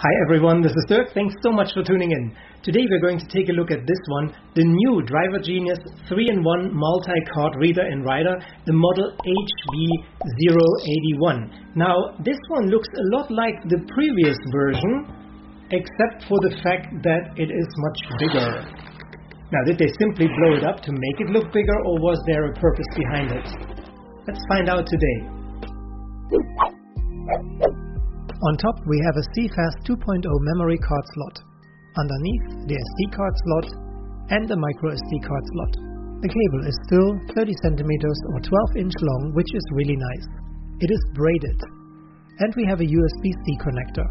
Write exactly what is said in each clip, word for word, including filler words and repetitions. Hi everyone, this is Dirk. Thanks so much for tuning in. Today we're going to take a look at this one, the new DriverGenius three in one multi-card reader and writer, the model H B zero eight one. Now this one looks a lot like the previous version, except for the fact that it is much bigger. Now did they simply blow it up to make it look bigger, or was there a purpose behind it? Let's find out today. On top we have a CFast two point oh memory card slot, underneath the S D card slot and a micro S D card slot. The cable is still thirty centimeters or twelve inch long, which is really nice. It is braided. And we have a U S B C connector.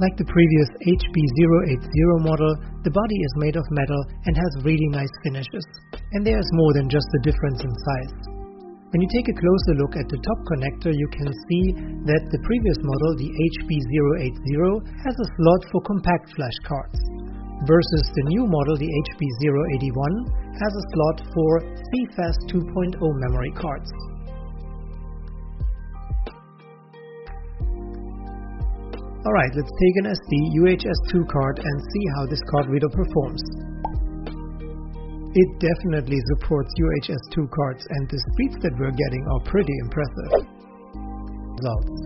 Like the previous H B zero eight zero model, the body is made of metal and has really nice finishes. And there is more than just the difference in size. When you take a closer look at the top connector, you can see that the previous model, the H B zero eight zero, has a slot for compact flash cards, versus the new model, the H B zero eight one, has a slot for CFast two point oh memory cards. Alright, let's take an S D U H S two card and see how this card reader performs. It definitely supports U H S two cards, and the speeds that we're getting are pretty impressive. Results.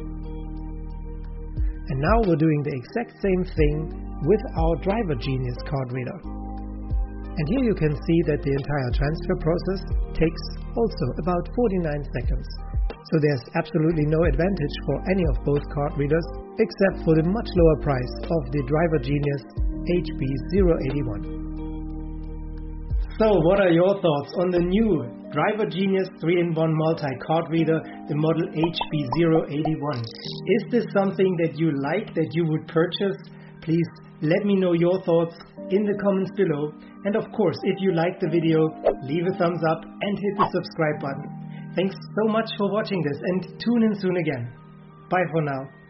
And now we're doing the exact same thing with our DriverGenius card reader. And here you can see that the entire transfer process takes also about forty-nine seconds. So there's absolutely no advantage for any of both card readers, except for the much lower price of the DriverGenius H B zero eight one. So what are your thoughts on the new DriverGenius three in one multi-card reader, the model H B zero eight one? Is this something that you like, that you would purchase? Please let me know your thoughts in the comments below. And of course, if you liked the video, leave a thumbs up and hit the subscribe button. Thanks so much for watching this, and tune in soon again. Bye for now.